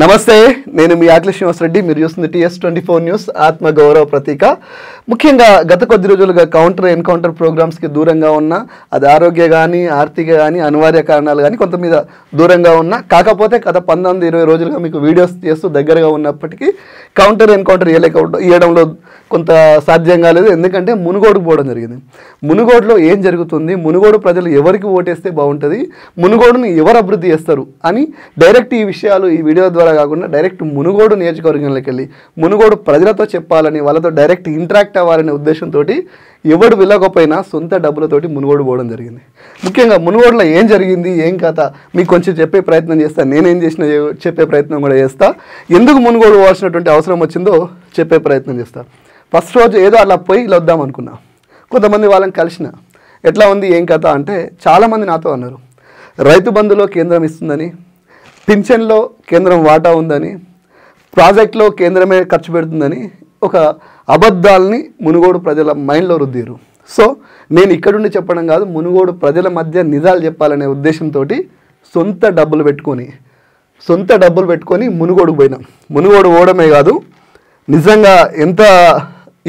నమస్తే నేను మీ ఆగ్ల శ్రీనివాసరెడ్డి మీరు చూస్తున్న TS24 న్యూస్ ఆత్మ గౌరవ ప్రతీక ముఖ్యంగా గత కొద్ది రోజులుగా కౌంటర్ ఎన్కౌంటర్ ప్రోగ్రామ్స్ కి దూరంగా ఉన్న అది ఆరోగ్య గాని ఆర్థిక గాని అనివార్య కారణాలు గాని కొంత మీద దూరంగా ఉన్న కాకపోతే గత 19 20 రోజులుగా మీకు వీడియోస్ చేస్తూ దగ్గరగా ఉన్నప్పటికీ కౌంటర్ ఎన్కౌంటర్ చేయడంలో కొంత సాధ్యం కాలేదు ఎందుకంటే మునుగోడుకు పోవడం జరిగింది మునుగోడులో ఏం జరుగుతుంది మునుగోడు ప్రజలు ఎవరికి ఓటేస్తే బాగుంటది మునుగోడుని ఎవరు అభివృద్ధి చేస్తారు అని డైరెక్ట్ ఈ విషయాలు ఈ వీడియో డైరెక్ట్ మునుగోడు నియోజకవర్గంలోకి వెళ్ళి మునుగోడు ప్రజలతో చెప్పాలని వాళ్ళతో డైరెక్ట్ ఇంటరాక్ట్ అవ్వాలనే ఉద్దేశంతోటి ఎవడు విలగపోయినా సొంత డబ్బులతోటి మునుగోడు పోవడం జరిగింది ముఖ్యంగా మునుగోడులో ఏం జరిగింది ఏం కథ మీకు కొంచెం చెప్పే ప్రయత్నం చేస్తా నేనేం చేసినా చెప్పే ప్రయత్నం కూడా చేస్తా ఎందుకు మునుగోడు పోవాల్సినటువంటి అవసరం వచ్చిందో చెప్పే ప్రయత్నం చేస్తా ఫస్ట్ రోజు ఏదో అలా పోయి ఇలా వద్దాం అనుకున్నా కొంతమంది వాళ్ళని కలిసిన ఎట్లా ఉంది ఏం కథ అంటే చాలామంది నాతో అన్నారు రైతు బంధులో కేంద్రం ఇస్తుందని పింఛన్లో కేంద్రం వాటా ఉందని ప్రాజెక్టులో కేంద్రమే ఖర్చు పెడుతుందని ఒక అబద్ధాలని మునుగోడు ప్రజల మైండ్లో రుద్దారు సో నేను ఇక్కడుండి చెప్పడం కాదు మునుగోడు ప్రజల మధ్య నిజాలు చెప్పాలనే ఉద్దేశంతో సొంత డబ్బులు పెట్టుకొని మునుగోడుకు పోయినాం మునుగోడు పోవడమే కాదు నిజంగా ఎంత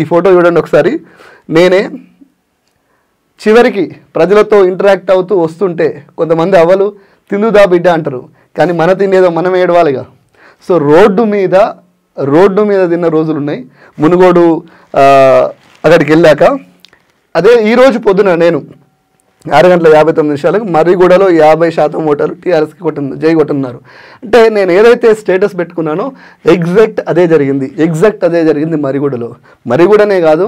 ఈ ఫోటో చూడండి ఒకసారి నేనే చివరికి ప్రజలతో ఇంటరాక్ట్ అవుతూ వస్తుంటే కొంతమంది అవ్వలు తిందుదా బిడ్డ అంటారు కానీ మన తినేదో మనం ఏడవాలిగా సో రోడ్డు మీద తిన్న రోజులు ఉన్నాయి మునుగోడు అక్కడికి వెళ్ళాక అదే ఈరోజు పొద్దున నేను 6 గంటల 59 నిమిషాలకు మర్రిగూడలో 50% ఓటర్లు టీఆర్ఎస్కి జై కొట్టున్నారు అంటే నేను ఏదైతే స్టేటస్ పెట్టుకున్నానో ఎగ్జాక్ట్ అదే జరిగింది మర్రిగూడనే కాదు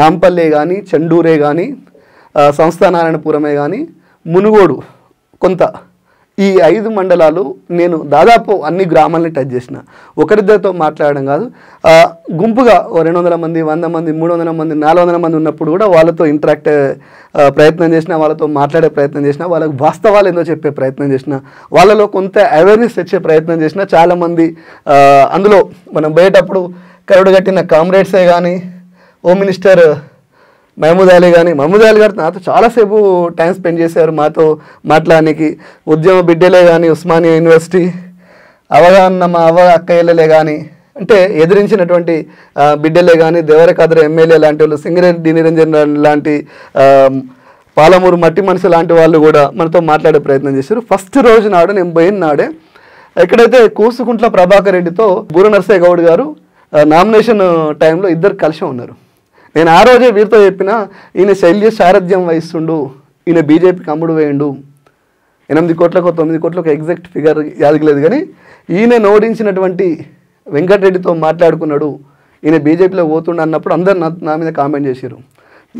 నాంపల్లే కానీ చండూరే కానీ సంస్థానారాయణపురమే కానీ మునుగోడు కొంత ఈ 5 మండలాలు నేను దాదాపు అన్ని గ్రామాలను టచ్ చేసిన ఒకరిద్దరితో మాట్లాడడం కాదు గుంపుగా 200 మంది 100 మంది 300 మంది 400 మంది ఉన్నప్పుడు కూడా వాళ్ళతో ఇంటరాక్ట్ ప్రయత్నం చేసిన వాళ్ళతో మాట్లాడే ప్రయత్నం చేసిన వాళ్ళకి వాస్తవాలు ఏందో చెప్పే ప్రయత్నం చేసిన వాళ్ళలో కొంత అవేర్నెస్ తెచ్చే ప్రయత్నం చేసిన చాలామంది అందులో మనం బయటప్పుడు కరుడు కట్టిన కామ్రేడ్సే కానీ హోమ్ మినిస్టర్ మహమూద్ అలీ గారు నాతో చాలాసేపు టైం స్పెండ్ చేశారు మాతో మాట్లాడడానికి ఉద్యమ బిడ్డలే కానీ ఉస్మానియా యూనివర్సిటీ అవగాహన మా అక్కయ్యలే కానీ అంటే ఎదిరించినటువంటి బిడ్డలే కానీ దేవరకాద్ర ఎమ్మెల్యే లాంటి వాళ్ళు సింగరేణి నిరంజన్ లాంటి పాలమూరు మట్టి మనిషి లాంటి వాళ్ళు కూడా మనతో మాట్లాడే ప్రయత్నం చేశారు ఫస్ట్ రోజు నాడు నేను పోయిన నాడే ఎక్కడైతే కూసుకుంట్ల ప్రభాకర్ రెడ్డితో బూర నర్సయ్య గౌడ్ గారు నామినేషన్ టైంలో ఇద్దరు కలిసి ఉన్నారు నేను ఆ రోజే వీరితో చెప్పిన ఈయన శైల్య సారథ్యం వహిస్తుండు ఈయన బీజేపీకి అమ్ముడు వేయండు 8 కోట్లకు 9 కోట్లకు ఎగ్జాక్ట్ ఫిగర్ యాదగలేదు కానీ ఈయన ఓడించినటువంటి వెంకటరెడ్డితో మాట్లాడుకున్నాడు ఈయన బీజేపీలో పోతుండ అన్నప్పుడు అందరు నా మీద కామెంట్ చేశారు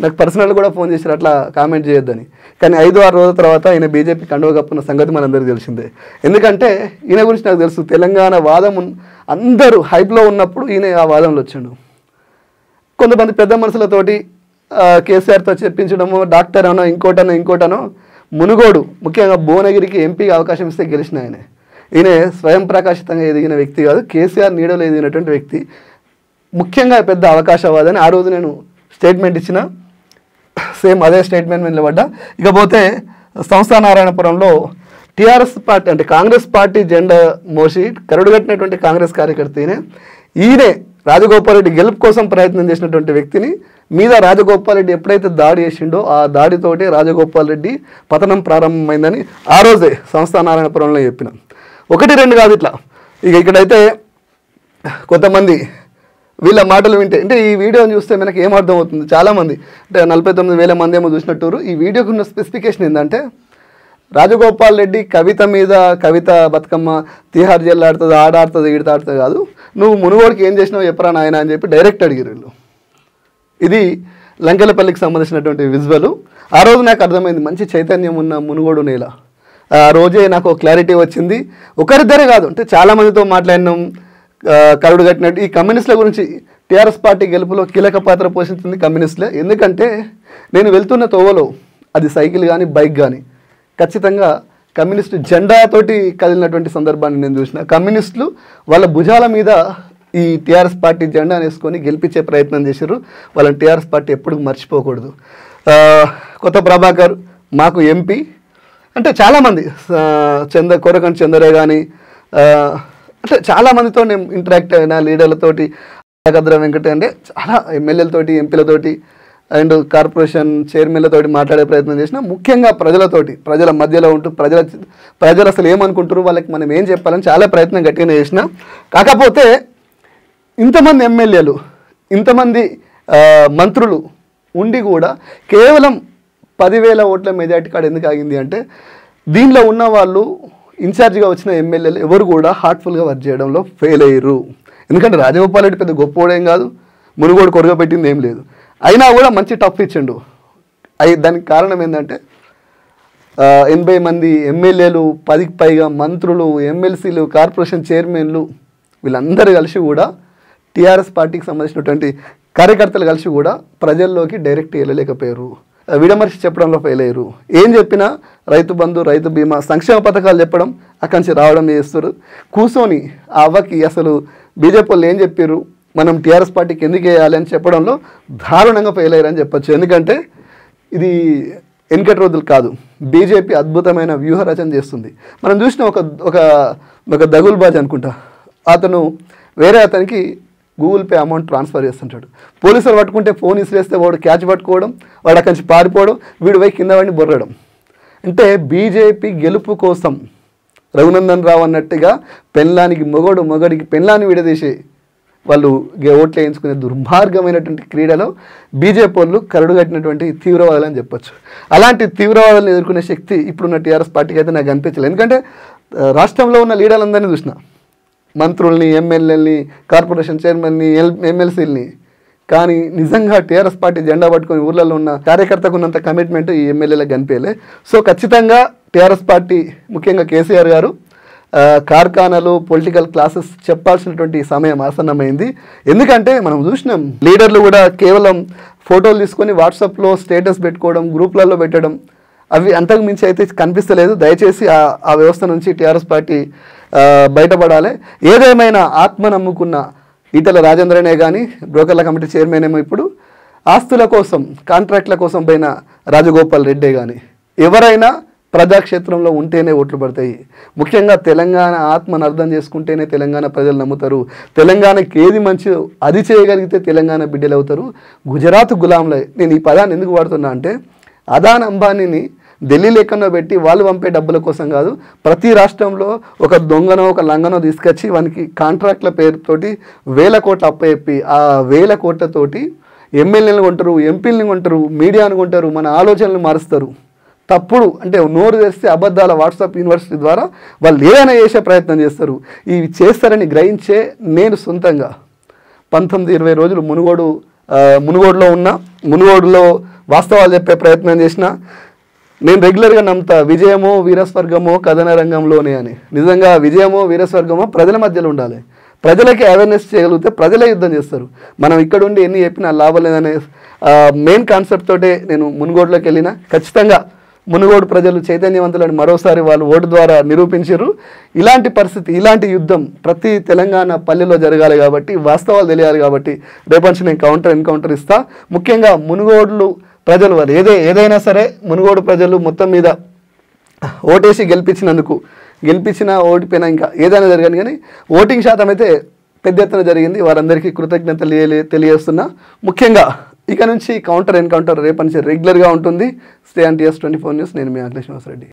నాకు పర్సనల్ కూడా ఫోన్ చేశారు అట్లా కామెంట్ చేయొద్దని కానీ 5-6 రోజుల తర్వాత ఈయన బీజేపీ కండువ కప్పున్న సంగతి మనందరికీ తెలిసిందే ఎందుకంటే ఈయన గురించి నాకు తెలుసు తెలంగాణ వాదం అందరూ హైప్లో ఉన్నప్పుడు ఈయన ఆ వాదంలో వచ్చాడు కొంతమంది పెద్ద మనుషులతోటి కేసీఆర్తో చెప్పించడము డాక్టర్ అనో ఇంకోటనో మునుగోడు ముఖ్యంగా భువనగిరికి ఎంపీకి అవకాశం ఇస్తే గెలిచిన ఈయన స్వయం ప్రకాశితంగా ఎదిగిన వ్యక్తి కాదు కేసీఆర్ నీడలో ఎదిగినటువంటి వ్యక్తి ముఖ్యంగా పెద్ద అవకాశవాదని ఆ రోజు నేను స్టేట్మెంట్ ఇచ్చిన సేమ్ అదే స్టేట్మెంట్ మీద నిలబడ్డా ఇకపోతే సంస్థానారాయణపురంలో టీఆర్ఎస్ పార్టీ అంటే కాంగ్రెస్ పార్టీ జెండా మోసి కరుడుగట్టినటువంటి కాంగ్రెస్ కార్యకర్త ఈయనే రాజగోపాల్ రెడ్డి గెలుపు కోసం ప్రయత్నం చేసినటువంటి వ్యక్తిని మీద రాజగోపాల్ రెడ్డి ఎప్పుడైతే దాడి చేసిండో ఆ దాడితోటే రాజగోపాల్ రెడ్డి పతనం ప్రారంభమైందని ఆ రోజే సంస్థానారాయణపురంలో చెప్పిన 1-2 కాదు ఇట్లా ఇక ఇక్కడైతే కొంతమంది వీళ్ళ మాటలు వింటే అంటే ఈ వీడియోని చూస్తే మనకు ఏమర్థం అవుతుంది చాలామంది అంటే 49,000 మంది ఏమో చూసినట్టు ఈ వీడియోకి ఉన్న స్పెసిఫికేషన్ ఏంటంటే రాజగోపాల్ రెడ్డి కవిత మీద కవిత బతుకమ్మ తీహార్ జైలు ఆడుతుంది ఆడాడుతుంది ఈడతాడుతుంది కాదు నువ్వు మునుగోడుకి ఏం చేసినావు చెప్పరా నాయన అని చెప్పి డైరెక్ట్ అడిగారు వీళ్ళు ఇది లంకెలపల్లికి సంబంధించినటువంటి విజువల్ ఆ రోజు నాకు అర్థమైంది మంచి చైతన్యం ఉన్న మునుగోడు నేల ఆ రోజే నాకు క్లారిటీ వచ్చింది ఒకరిద్దరే కాదు అంటే చాలామందితో మాట్లాడినాం కరుడు కట్టినట్టు ఈ కమ్యూనిస్టుల గురించి టీఆర్ఎస్ పార్టీ గెలుపులో కీలక పాత్ర పోషించింది కమ్యూనిస్టులే ఎందుకంటే నేను వెళ్తున్న తోవలో అది సైకిల్ కానీ బైక్ కానీ ఖచ్చితంగా కమ్యూనిస్టు జెండాతోటి కదిలినటువంటి సందర్భాన్ని నేను చూసిన కమ్యూనిస్టులు వాళ్ళ భుజాల మీద ఈ టీఆర్ఎస్ పార్టీ జెండా వేసుకొని గెలిపించే ప్రయత్నం చేశారు వాళ్ళని టీఆర్ఎస్ పార్టీ ఎప్పుడు మర్చిపోకూడదు కొత్త ప్రభాకర్ మాకు ఎంపీ అంటే చాలామంది కొరకంటి చందరే కానీ అంటే చాలా మందితో నేను ఇంటరాక్ట్ అయినా లీడర్లతోటి కద్ర వెంకటే అంటే చాలా ఎమ్మెల్యేలతోటి ఎంపీలతోటి అండ్ కార్పొరేషన్ చైర్మన్లతోటి మాట్లాడే ప్రయత్నం చేసినా ముఖ్యంగా ప్రజలతోటి ప్రజల మధ్యలో ఉంటూ ప్రజలు అసలు ఏమనుకుంటారు వాళ్ళకి మనం ఏం చెప్పాలని చాలా ప్రయత్నం గట్టిగా చేసినా కాకపోతే ఇంతమంది ఎమ్మెల్యేలు ఇంతమంది మంత్రులు ఉండి కూడా కేవలం 10,000 ఓట్ల మెజారిటీ కాడ ఎందుకు ఆగింది అంటే దీనిలో ఉన్న వాళ్ళు ఇన్ఛార్జిగా వచ్చిన ఎమ్మెల్యేలు ఎవరు కూడా హార్ట్ఫుల్గా వర్క్ చేయడంలో ఫెయిల్ అయ్యారు ఎందుకంటే రాజగోపాల్ రెడ్డి పెద్ద గొప్పోడేం కాదు మునుగోడు కొరగబెట్టింది ఏం లేదు అయినా కూడా మంచి టఫ్ ఇచ్చిండు అయి దానికి కారణం ఏంటంటే 80 మంది ఎమ్మెల్యేలు 10కి పైగా మంత్రులు ఎమ్మెల్సీలు కార్పొరేషన్ చైర్మన్లు వీళ్ళందరూ కలిసి కూడా టీఆర్ఎస్ పార్టీకి సంబంధించినటువంటి కార్యకర్తలు కలిసి కూడా ప్రజల్లోకి డైరెక్ట్ వెళ్ళలేకపోయారు విడమర్చి చెప్పడంలో ఫెయిల్ అయ్యారు ఏం చెప్పినా రైతు బంధు రైతు బీమా సంక్షేమ పథకాలు చెప్పడం అక్కడి నుంచి రావడం చేస్తారు కూర్చొని ఆ అవ్వకి అసలు బీజేపీ వాళ్ళు ఏం చెప్పారు మనం టీఆర్ఎస్ పార్టీకి ఎందుకు వేయాలి అని చెప్పడంలో దారుణంగా ఫెయిల్ అయ్యారని చెప్పచ్చు ఎందుకంటే ఇది ఎన్కటి రోజులు కాదు బీజేపీ అద్భుతమైన వ్యూహరచన చేస్తుంది మనం చూసిన ఒక ఒక ఒక దగుల్బాజ్ అనుకుంటా అతను వేరే అతనికి గూగుల్ పే అమౌంట్ ట్రాన్స్ఫర్ చేస్తుంటాడు పోలీసులు పట్టుకుంటే ఫోన్ ఇసిరేస్తే వాడు క్యాచ్ పట్టుకోవడం వాడు అక్కడి నుంచి పారిపోవడం వీడు పోయి కింద వాడిని బొర్రడం అంటే బీజేపీ గెలుపు కోసం రఘునందన్ రావు అన్నట్టుగా పెళ్ళానికి మొగడికి పెళ్ళాన్ని విడదీసే వాళ్ళు ఓట్లు వేయించుకునే దుర్మార్గమైనటువంటి క్రీడలో బీజేపీ వాళ్ళు కరడుగట్టినటువంటి తీవ్రవాదులని చెప్పచ్చు అలాంటి తీవ్రవాదులను ఎదుర్కొనే శక్తి ఇప్పుడున్న టీఆర్ఎస్ పార్టీకి అయితే నాకు అనిపించలేదు ఎందుకంటే రాష్ట్రంలో ఉన్న లీడర్లందరినీ చూసిన మంత్రుల్ని ఎమ్మెల్యేలని కార్పొరేషన్ చైర్మన్ని ఎమ్మెల్సీలని కానీ నిజంగా టీఆర్ఎస్ పార్టీ జెండా పట్టుకొని ఊర్లలో ఉన్న కార్యకర్తకు ఉన్నంత కమిట్మెంట్ ఈ ఎమ్మెల్యేలకు కనిపించలే సో ఖచ్చితంగా టీఆర్ఎస్ పార్టీ ముఖ్యంగా కేసీఆర్ గారు కార్ఖానాలు పొలిటికల్ క్లాసెస్ చెప్పాల్సినటువంటి సమయం ఆసన్నమైంది ఎందుకంటే మనం చూసినాం లీడర్లు కూడా కేవలం ఫోటోలు తీసుకొని వాట్సాప్లో స్టేటస్ పెట్టుకోవడం గ్రూప్లలో పెట్టడం అవి అంతకు మించి అయితే కనిపిస్తలేదు దయచేసి ఆ వ్యవస్థ నుంచి టీఆర్ఎస్ పార్టీ బయటపడాలి ఏదేమైనా ఆత్మ నమ్ముకున్న ఈటల రాజేంద్రనే కానీ బ్రోకర్ల కమిటీ చైర్మన్ ఏమో ఇప్పుడు ఆస్తుల కోసం కాంట్రాక్ట్ల కోసం పైన రాజగోపాల్ రెడ్డే కానీ ఎవరైనా ప్రజాక్షేత్రంలో ఉంటేనే ఓట్లు పడతాయి ముఖ్యంగా తెలంగాణ ఆత్మను అర్థం చేసుకుంటేనే తెలంగాణ ప్రజలు నమ్ముతారు తెలంగాణకి ఏది మంచి అది చేయగలిగితే తెలంగాణ బిడ్డలు అవుతారు గుజరాత్ గులాంలే నేను ఈ పదాన్ని ఎందుకు వాడుతున్నా అంటే అదాన్ అంబానీని ఢిల్లీ లేఖనో పెట్టి వాళ్ళు పంపే డబ్బుల కోసం కాదు ప్రతి రాష్ట్రంలో ఒక దొంగనో ఒక లంగనో తీసుకొచ్చి వానికి కాంట్రాక్ట్ల పేరుతోటి 1,000 కోట్లు అప్పచెప్పి ఆ 1,000 కోట్లతోటి ఎమ్మెల్యేలను కొంటారు ఎంపీలను కొంటారు మీడియాను కొంటారు మన ఆలోచనలు మారుస్తారు తప్పుడు అంటే నోరు తెస్తే అబద్ధాల వాట్సాప్ యూనివర్సిటీ ద్వారా వాళ్ళు ఏదైనా చేసే ప్రయత్నం చేస్తారు ఇవి చేస్తారని గ్రహించే నేను సొంతంగా 19-20 రోజులు మునుగోడులో వాస్తవాలు చెప్పే ప్రయత్నం చేసినా నేను రెగ్యులర్గా నమ్ముతా విజయమో వీరస్వర్గమో కథన రంగంలోనే అని నిజంగా విజయమో వీరస్వర్గమో ప్రజల మధ్యలో ఉండాలి ప్రజలకి అవేర్నెస్ చేయగలిగితే ప్రజలే యుద్ధం చేస్తారు మనం ఇక్కడ ఉండి ఎన్ని చెప్పినా లాభం లేదనే మెయిన్ కాన్సెప్ట్ తోటే నేను మునుగోడులోకి వెళ్ళినా ఖచ్చితంగా మునుగోడు ప్రజలు చైతన్యవంతులని మరోసారి వాళ్ళు ఓటు ద్వారా నిరూపించారు ఇలాంటి పరిస్థితి ఇలాంటి యుద్ధం ప్రతి తెలంగాణ పల్లెలో జరగాలి కాబట్టి వాస్తవాలు తెలియాలి కాబట్టి రేపటి నేను ఎన్కౌంటర్ ఇస్తా ముఖ్యంగా మునుగోడులు ప్రజలు వారు ఏదైనా సరే మునుగోడు ప్రజలు మొత్తం మీద ఓటేసి గెలిపించినా ఓడిపోయినా ఇంకా ఏదైనా జరగని కానీ ఓటింగ్ శాతం అయితే పెద్ద ఎత్తున జరిగింది వారందరికీ కృతజ్ఞతలు తెలియజేస్తున్నా ముఖ్యంగా ఇక నుంచి కౌంటర్ ఎన్కౌంటర్ రేపటి నుంచి రెగ్యులర్గా ఉంటుంది స్టే ఆన్ TS24 News నేను మీ అఖిలేష్ వాసరెడ్డి